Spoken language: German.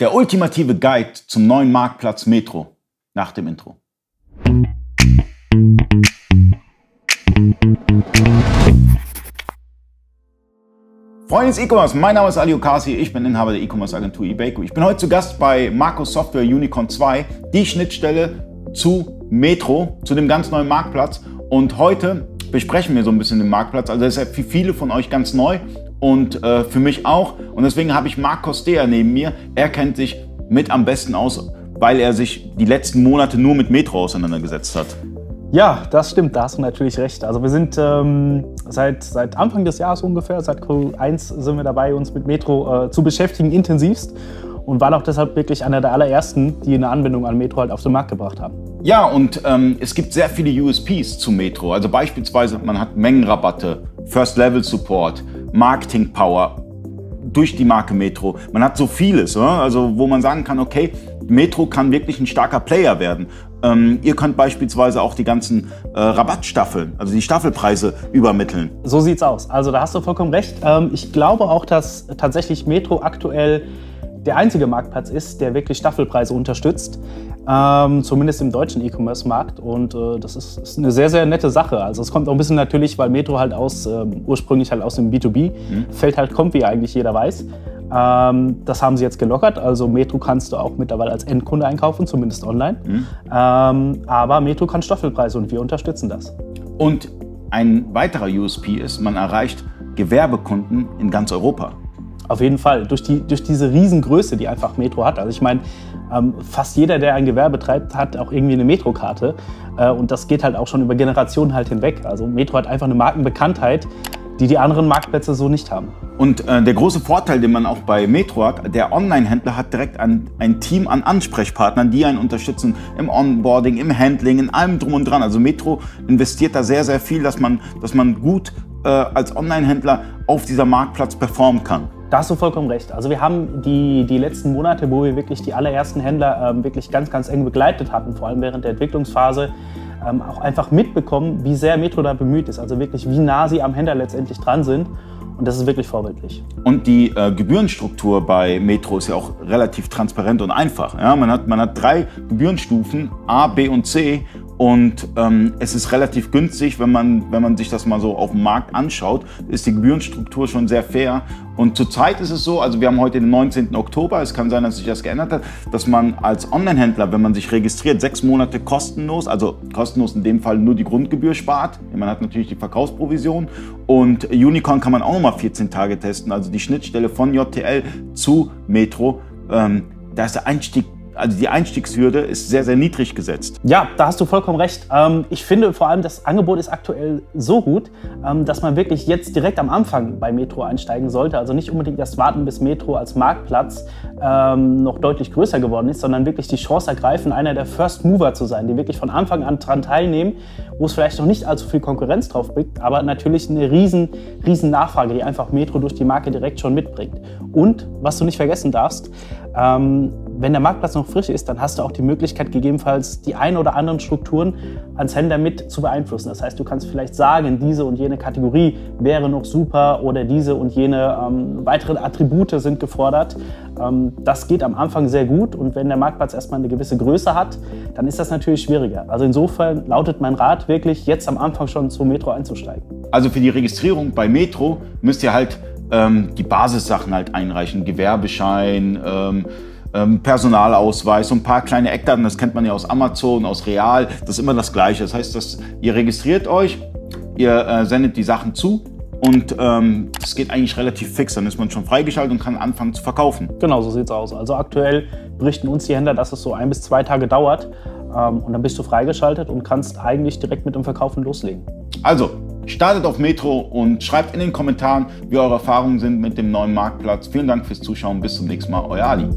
Der ultimative Guide zum neuen Marktplatz Metro nach dem Intro. Freunde des E-Commerce, mein Name ist Ali Oukassi, ich bin Inhaber der E-Commerce-Agentur eBakery. Ich bin heute zu Gast bei Marcos Software Unicorn 2, die Schnittstelle zu Metro, zu dem ganz neuen Marktplatz. Und heute besprechen wir so ein bisschen den Marktplatz, also das ist für viele von euch ganz neu und für mich auch. Und deswegen habe ich Marc Costea neben mir, er kennt sich mit am besten aus, weil er sich die letzten Monate nur mit Metro auseinandergesetzt hat. Ja, das stimmt, da hast du natürlich recht. Also wir sind seit Anfang des Jahres ungefähr, seit Q1 sind wir dabei, uns mit Metro zu beschäftigen, intensivst. Und waren auch deshalb wirklich einer der allerersten, die eine Anbindung an Metro halt auf den Markt gebracht haben. Ja, und es gibt sehr viele USPs zu Metro. Also beispielsweise, man hat Mengenrabatte, First-Level-Support, Marketing-Power durch die Marke Metro. Man hat so vieles, oder? Also wo man sagen kann, okay, Metro kann wirklich ein starker Player werden. Ihr könnt beispielsweise auch die ganzen Rabattstaffeln, also die Staffelpreise übermitteln. So sieht's aus. Also da hast du vollkommen recht. Ich glaube auch, dass tatsächlich Metro aktuell der einzige Marktplatz ist, der wirklich Staffelpreise unterstützt, zumindest im deutschen E-Commerce-Markt, und das ist eine sehr, sehr nette Sache. Also es kommt auch ein bisschen natürlich, weil Metro halt ursprünglich halt aus dem B2B-Feld halt kommt, wie eigentlich jeder weiß. Das haben sie jetzt gelockert, also Metro kannst du auch mittlerweile als Endkunde einkaufen, zumindest online, aber Metro kann Staffelpreise und wir unterstützen das. Und ein weiterer USP ist, man erreicht Gewerbekunden in ganz Europa. Auf jeden Fall, durch diese Riesengröße, die einfach Metro hat. Also ich meine, fast jeder, der ein Gewerbe treibt, hat auch irgendwie eine Metro-Karte. Und das geht halt auch schon über Generationen halt hinweg. Also Metro hat einfach eine Markenbekanntheit, die die anderen Marktplätze so nicht haben. Und der große Vorteil, den man auch bei Metro hat, der Online-Händler hat direkt ein Team an Ansprechpartnern, die einen unterstützen im Onboarding, im Handling, in allem drum und dran. Also Metro investiert da sehr, sehr viel, dass man gut als Online-Händler auf dieser Marktplatz performen kann. Da hast du vollkommen recht. Also wir haben die letzten Monate, wo wir wirklich die allerersten Händler wirklich ganz, ganz eng begleitet hatten, vor allem während der Entwicklungsphase, auch einfach mitbekommen, wie sehr Metro da bemüht ist. Also wirklich, wie nah sie am Händler letztendlich dran sind. Und das ist wirklich vorbildlich. Und die Gebührenstruktur bei Metro ist ja auch relativ transparent und einfach. Ja, man hat drei Gebührenstufen, A, B und C. Und es ist relativ günstig, wenn man sich das mal so auf dem Markt anschaut, ist die Gebührenstruktur schon sehr fair. Und zurzeit ist es so, also wir haben heute den 19. Oktober, es kann sein, dass sich das geändert hat, dass man als Online-Händler, wenn man sich registriert, 6 Monate kostenlos, also kostenlos in dem Fall nur die Grundgebühr spart. Man hat natürlich die Verkaufsprovision und Unicorn kann man auch nochmal 14 Tage testen, also die Schnittstelle von JTL zu Metro, da ist der Einstieg. Also die Einstiegshürde ist sehr, sehr niedrig gesetzt. Ja, da hast du vollkommen recht. Ich finde vor allem, das Angebot ist aktuell so gut, dass man wirklich jetzt direkt am Anfang bei Metro einsteigen sollte. Also nicht unbedingt erst warten, bis Metro als Marktplatz noch deutlich größer geworden ist, sondern wirklich die Chance ergreifen, einer der First Mover zu sein, die wirklich von Anfang an dran teilnehmen, wo es vielleicht noch nicht allzu viel Konkurrenz drauf bringt, aber natürlich eine riesen Nachfrage, die einfach Metro durch die Marke direkt schon mitbringt. Und, was du nicht vergessen darfst, wenn der Marktplatz noch frisch ist, dann hast du auch die Möglichkeit, gegebenenfalls die ein oder anderen Strukturen als Händler mit zu beeinflussen. Das heißt, du kannst vielleicht sagen, diese und jene Kategorie wäre noch super oder diese und jene weiteren Attribute sind gefordert. Das geht am Anfang sehr gut und wenn der Marktplatz erstmal eine gewisse Größe hat, dann ist das natürlich schwieriger. Also insofern lautet mein Rat wirklich, jetzt am Anfang schon zu Metro einzusteigen. Also für die Registrierung bei Metro müsst ihr halt die Basissachen halt einreichen, Gewerbeschein, Personalausweis, so ein paar kleine Eckdaten, das kennt man ja aus Amazon, aus Real, das ist immer das Gleiche. Das heißt, dass ihr registriert euch, ihr sendet die Sachen zu und es geht eigentlich relativ fix, dann ist man schon freigeschaltet und kann anfangen zu verkaufen. Genau, so sieht's aus. Also aktuell berichten uns die Händler, dass es so 1 bis 2 Tage dauert und dann bist du freigeschaltet und kannst eigentlich direkt mit dem Verkaufen loslegen. Also, startet auf Metro und schreibt in den Kommentaren, wie eure Erfahrungen sind mit dem neuen Marktplatz. Vielen Dank fürs Zuschauen, bis zum nächsten Mal, euer Ali.